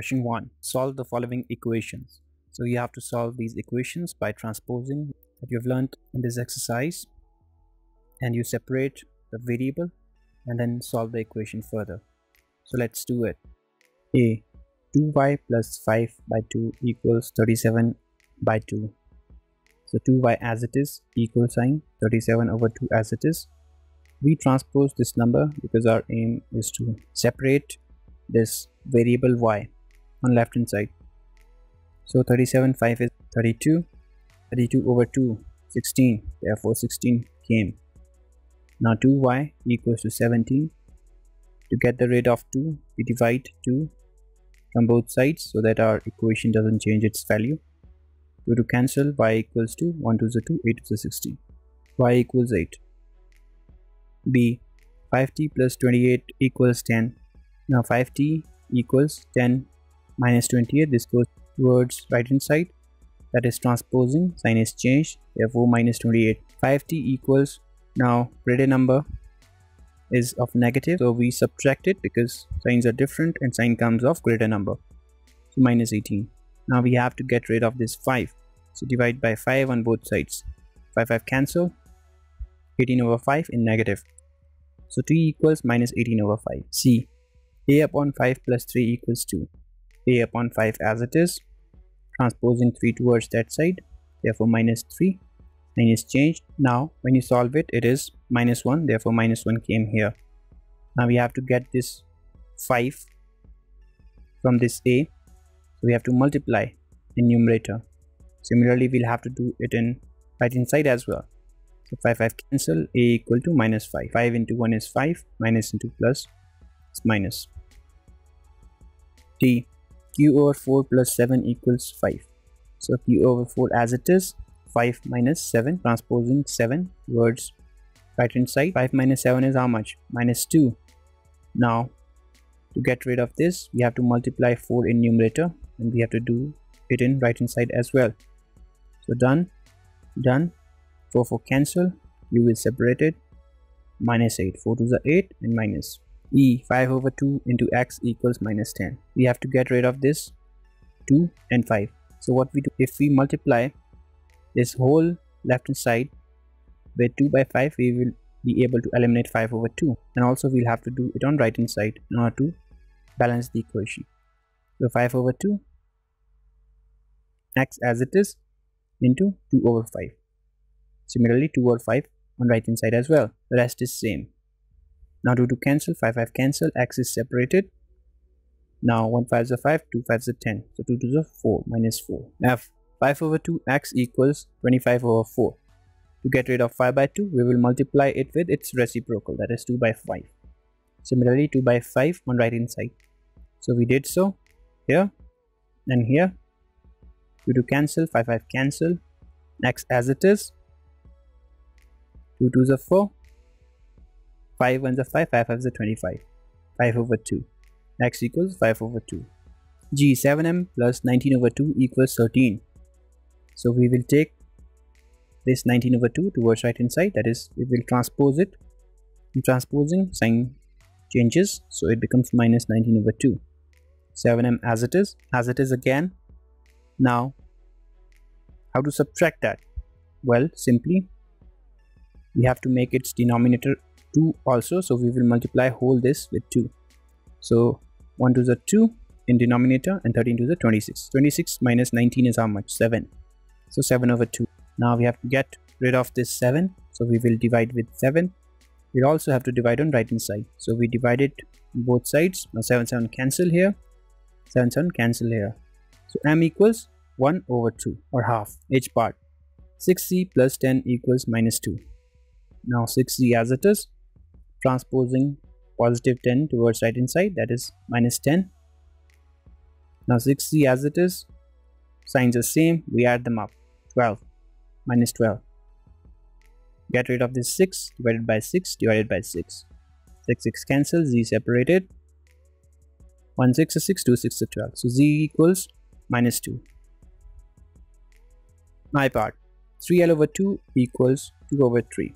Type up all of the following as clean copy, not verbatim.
Question 1. Solve the following equations. So you have to solve these equations by transposing that you have learnt in this exercise, and you separate the variable and then solve the equation further. So let's do it. A. 2y plus 5 by 2 equals 37 by 2. So 2y as it is, equal sign, 37 over 2 as it is. We transpose this number because our aim is to separate this variable y on left hand side. So 37, 5 is 32, 32 over 2, 16, therefore 16 came. Now 2y equals to 17. To get the rate of 2, we divide 2 from both sides so that our equation doesn't change its value. 2 to cancel, y equals to 1 to the 2, 8 to the 16, y equals 8. B. 5t plus 28 equals 10. Now 5t equals 10 minus 28, this goes towards right hand side, that is transposing, sign is changed, therefore minus 28. 5t equals, now greater number is of negative, so we subtract it because signs are different and sign comes off greater number, so minus 18. Now we have to get rid of this 5, so divide by 5 on both sides, 5 5 cancel, 18 over 5 in negative, so 2 equals minus 18 over 5. C. A upon 5 plus 3 equals 2. A upon 5 as it is, transposing 3 towards that side, therefore minus 3, minus changed. Now when you solve it, it is minus 1, therefore minus 1 came here. Now we have to get this 5 from this A, so we have to multiply in numerator. Similarly, we'll have to do it in right hand side as well. So 5 5 cancel, a equal to minus 5, 5 into 1 is 5, minus into plus is minus. D. Q over 4 plus 7 equals 5. So Q over 4 as it is, 5 minus 7, transposing 7 towards right hand side. 5 minus 7 is how much? Minus 2. Now to get rid of this, we have to multiply 4 in numerator and we have to do it in right hand side as well. So done, done. 4 4 cancel, you will separate it, minus 8, 4 to the 8 and minus. E. 5 over 2 into x equals minus 10. We have to get rid of this 2 and 5. So what we do, if we multiply this whole left hand side with 2 by 5, we will be able to eliminate 5 over 2, and also we'll have to do it on right hand side in order to balance the equation. So 5 over 2 x as it is into 2 over 5. Similarly 2 over 5 on right hand side as well. The rest is same. Now 2 to cancel, 5 5 cancel, x is separated. Now 1 5 is a 5, 2 5 is a 10, so 2 to the 4, minus 4. F. 5 over 2 x equals 25 over 4. To get rid of 5 by 2, we will multiply it with its reciprocal, that is 2 by 5. Similarly 2 by 5 on right hand side. So we did so here and here. 2 to cancel, 5 5 cancel, x as it is, 2 2's a 4, 5 1's a 5, 5 5's a 25, 5 over 2, x equals 5 over 2. G. 7m plus 19 over 2 equals 13. So we will take this 19 over 2 towards right hand side, that is, we will transpose it. In transposing, sign changes, so it becomes minus 19 over 2. 7m as it is again. Now, how to subtract that? Well, simply, we have to make its denominator 2 also, so we will multiply whole this with 2. So 1 to the 2 in denominator and 13 to the 26. 26 minus 19 is how much? 7. So 7 over 2. Now we have to get rid of this 7, so we will divide with 7. We also have to divide on right hand side, so we divide it both sides. Now 7 7 cancel here, 7 7 cancel here. So m equals 1 over 2 or half. H part. 6c plus 10 equals minus 2. Now 6c as it is, transposing positive 10 towards right hand side, that is minus 10. Now 6c as it is, signs are same, we add them up, 12, minus 12. Get rid of this 6, divided by 6, divided by 6. 6 6 cancels, z separated, 1 6 is 6, 2 6 is 12, so z equals minus 2. I part, 3l over 2 equals 2 over 3.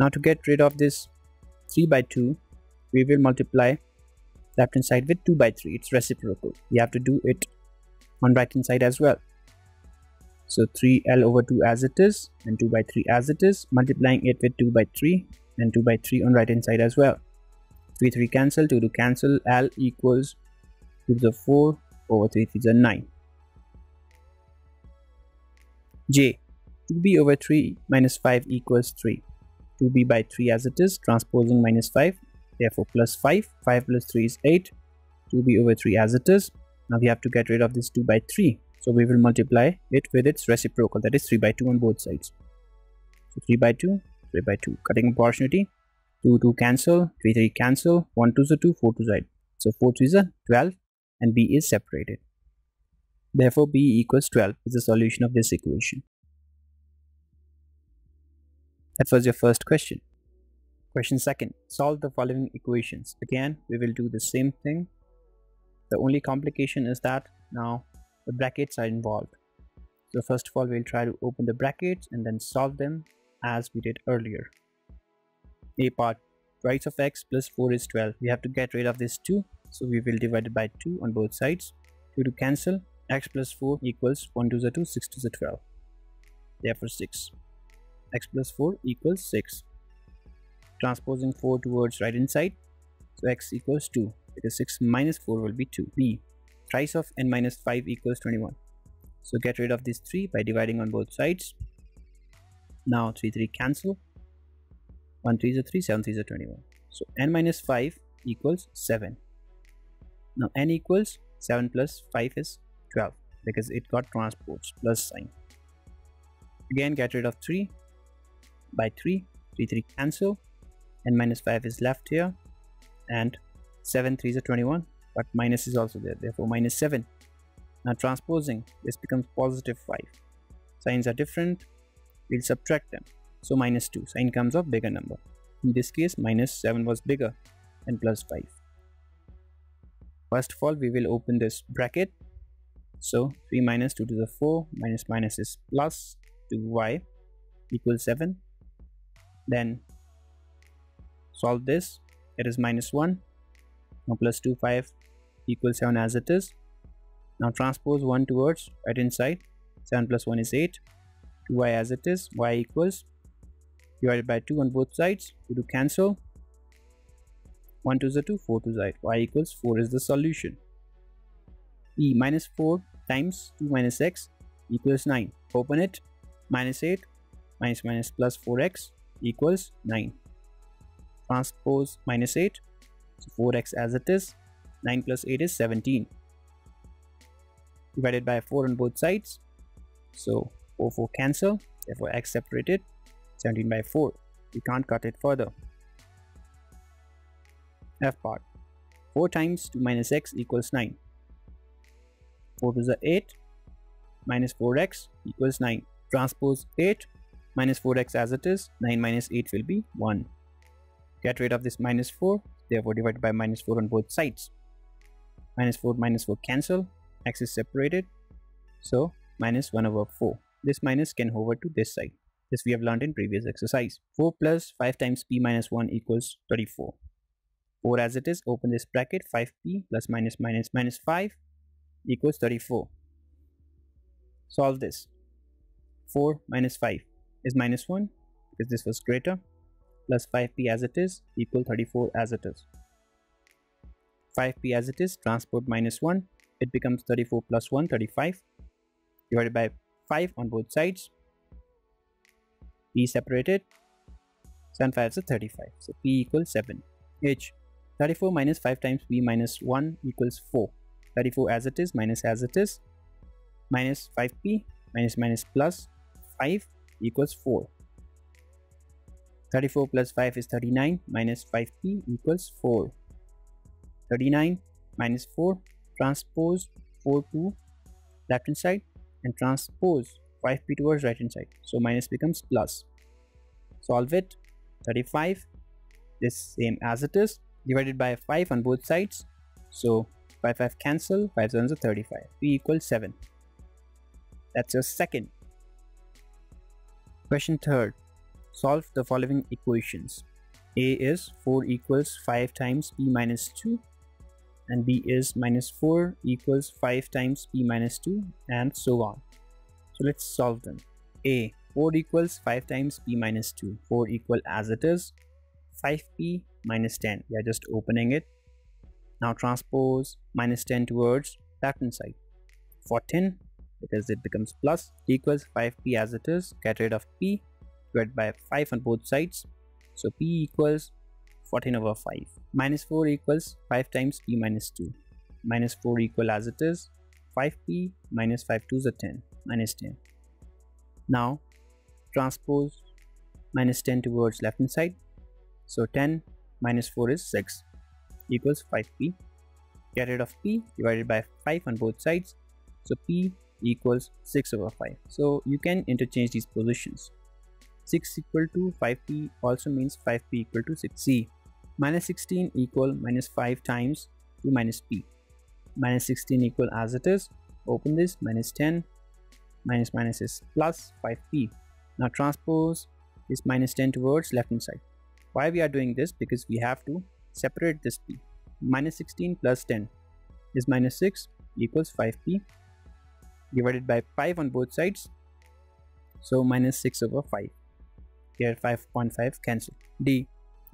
Now to get rid of this 3 by 2, we will multiply left hand side with 2 by 3. It's reciprocal. You have to do it on right hand side as well. So 3l/2 as it is and 2 by 3 as it is, multiplying it with 2 by 3 and 2 by 3 on right hand side as well. 3 3 cancel, 2 2 cancel. L equals 2 to the 4 over 3 3 to the 9. J, 2b/3 minus 5 equals 3. 2b/3 as it is, transposing minus 5, therefore plus 5. 5 plus 3 is 8. 2b/3 as it is. Now we have to get rid of this 2 by 3, so we will multiply it with its reciprocal, that is 3 by 2 on both sides. So 3 by 2 3 by 2, cutting opportunity. 2 2 cancel, 3 3 cancel, 1 2 is a 2, 4 2 is 8. So 4 3 is a 12, and b is separated. Therefore b equals 12 is the solution of this equation. That was your first question. Question second, solve the following equations. Again, we will do the same thing. The only complication is that now the brackets are involved. So first of all, we'll try to open the brackets and then solve them as we did earlier. A part, price of x plus 4 is 12. We have to get rid of this 2, so we will divide it by 2 on both sides. 2 to cancel, x plus 4 equals 1 2 is a 2, 6 2 is a 12, therefore 6. X plus 4 equals 6, transposing 4 towards right hand side, so x equals 2, because 6 minus 4 will be 2. B, price of n minus 5 equals 21, so get rid of this 3 by dividing on both sides. Now 3 3 cancel, 1 3 is a 3, 7 3 is a 21, so n minus 5 equals 7. Now n equals 7 plus 5 is 12, because it got transposed plus sign. Again, get rid of 3 by 3, 3 3 cancel, and minus 5 is left here, and 7 3 is a 21, but minus is also there, therefore minus 7. Now transposing, this becomes positive 5. Signs are different, we'll subtract them, so minus 2, sign comes of bigger number. In this case, minus 7 was bigger than plus 5. First of all, we will open this bracket, so 3 minus 2 to the 4, minus minus is plus, 2y equals 7. Then solve this, it is minus 1. Now plus 2 5 equals 7 as it is. Now transpose 1 towards right hand side, 7 plus 1 is 8, 2y as it is, y equals divided by 2 on both sides, 2 to cancel, 1 2 is a 2, 4 2 is 8, y equals 4 is the solution. E, minus 4 times 2 minus x equals 9, open it, minus 8 minus minus plus 4x equals 9, transpose minus 8, so 4x as it is, 9 plus 8 is 17, divided by 4 on both sides, so 4 4 cancel, therefore x separated, 17 by 4. We can't cut it further. F part, 4 times 2 minus x equals 9, 4 to the 8 minus 4x equals 9, transpose 8 minus 4x as it is, 9 minus 8 will be 1. Get rid of this minus 4, therefore divide by minus 4 on both sides. Minus 4 cancel, x is separated, so minus 1/4. This minus can hover to this side. This we have learned in previous exercise. 4 plus 5 times p minus 1 equals 34. 4 as it is, open this bracket, 5p plus minus minus minus 5 equals 34. Solve this. 4 minus 5 is minus 1, because this was greater, plus 5p as it is equal 34 as it is. 5p as it is, transpose minus 1, it becomes 34 plus 1, 35, divided by 5 on both sides, p separated, 7 5 is a 35, so p equals 7. H, 34 minus 5 times p minus 1 equals 4, 34 as it is, minus as it is, minus 5p minus minus plus 5 equals 4. 34 plus 5 is 39, minus 5p equals 4. 39 minus 4, transpose 4 to left hand side and transpose 5p towards right hand side, so minus becomes plus. Solve it. 35, this same as it is, divided by 5 on both sides, so 5 5 cancel, 5 7 is 35, p equals 7. That's your second. Question third, solve the following equations. A is 4 equals 5 times p minus 2 and b is minus 4 equals 5 times p minus 2 and so on. So let's solve them. A, 4 equals 5 times p minus 2, 4 equal as it is, 5p minus 10, we are just opening it. Now transpose minus 10 towards that inside. For 10, because it becomes plus, equals 5p as it is, get rid of p, divided by 5 on both sides. So p equals 14 over 5. Minus 4 equals 5 times p minus 2. Minus 4 equal as it is, 5p minus 5 2's are 10, minus 10. Now transpose minus 10 towards left hand side. So 10 minus 4 is 6 equals 5p. Get rid of p divided by 5 on both sides. So p equals 6 over 5. So you can interchange these positions. 6 equal to 5p also means 5p equal to 6. C, minus 16 equal minus 5 times 2 minus p. Minus 16 equal as it is. Open this, minus 10. Minus minus is plus 5p. Now transpose this minus 10 towards left hand side. Why we are doing this? Because we have to separate this p. Minus 16 plus 10 is minus 6 equals 5p divided by 5 on both sides. So minus 6 over 5. Here 5.5 cancel. D,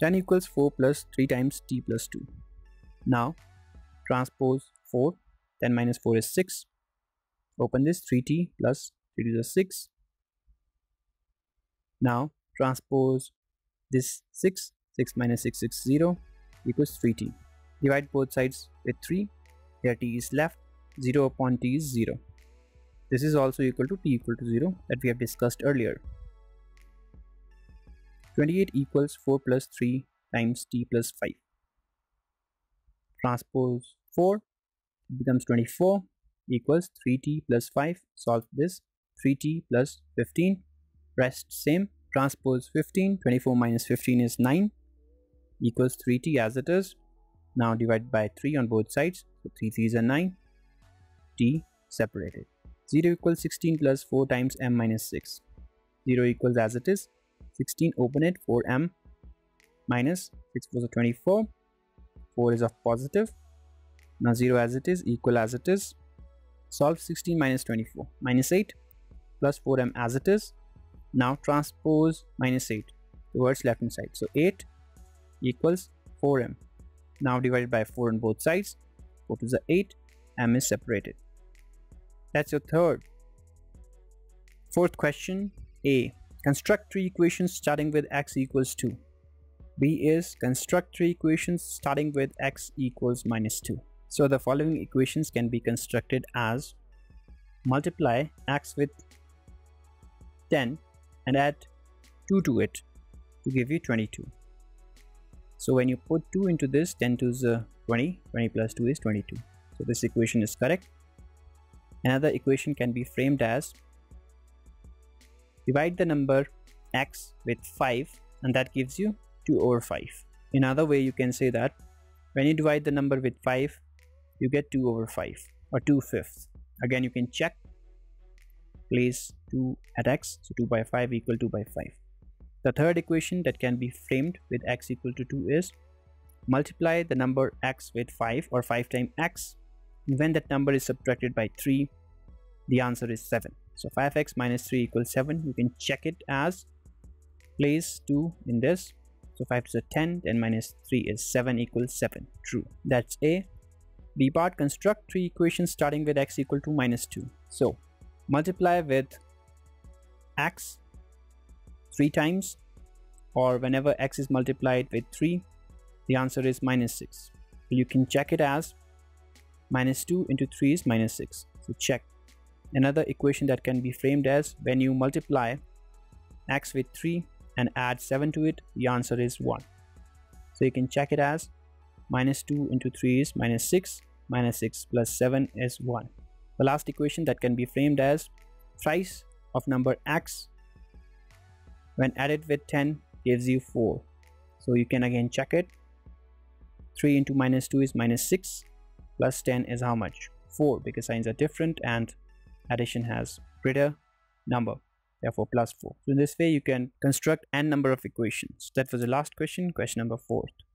10 equals 4 plus 3 times t plus 2. Now transpose 4. 10 minus 4 is 6. Open this, 3t plus 3 to the 6. Now transpose this 6. 6 minus 6 is 0 equals 3t. Divide both sides with 3. Here t is left. 0 upon t is 0. This is also equal to t equal to 0 that we have discussed earlier. 28 equals 4 plus 3 times t plus 5. Transpose 4. It becomes 24. Equals 3t plus 5. Solve this, 3t plus 15, rest same. Transpose 15. 24 minus 15 is 9 equals 3t as it is. Now divide by 3 on both sides. So 3 3's are 9, t separated. 0 equals 16 plus 4 times m minus 6. 0 equals as it is, 16 open it, 4m minus 6 was a 24, 4 is of positive. Now 0 as it is, equal as it is. Solve 16 minus 24, minus 8 plus 4m as it is. Now transpose minus 8 towards left hand side. So 8 equals 4m. Now divided by 4 on both sides. 4 to the 8, m is separated. That's your third. Fourth question. A, construct 3 equations starting with x equals 2. B is construct 3 equations starting with x equals minus 2. So the following equations can be constructed as: multiply x with 10 and add 2 to it to give you 22. So when you put 2 into this, 10 to the 20, 20 plus 2 is 22. So this equation is correct. Another equation can be framed as: divide the number x with 5 and that gives you 2 over 5. Another way you can say that when you divide the number with 5, you get 2 over 5 or 2/5. Again, you can check. Place 2 at x. So 2 by 5 equal 2 by 5. The third equation that can be framed with x equal to 2 is: multiply the number x with 5 or 5 times x. When that number is subtracted by 3, the answer is 7. So 5x minus 3 equals 7. You can check it as: place 2 in this. So 5 is a 10. 10 minus 3 is 7 equals 7. True. That's A. B part, construct 3 equations starting with x equal to minus 2. So multiply with x 3 times, or whenever x is multiplied with 3, the answer is minus 6. You can check it as minus 2 into 3 is minus 6. So check. Another equation that can be framed as: when you multiply x with 3 and add 7 to it, the answer is 1. So you can check it as minus 2 into 3 is minus 6, minus 6 plus 7 is 1. The last equation that can be framed as: thrice of number x when added with 10 gives you 4. So you can again check it. 3 into minus 2 is minus 6, plus 10 is how much? 4, because signs are different and addition has greater number, therefore plus 4. So in this way you can construct n number of equations. That was the last question, question number 4.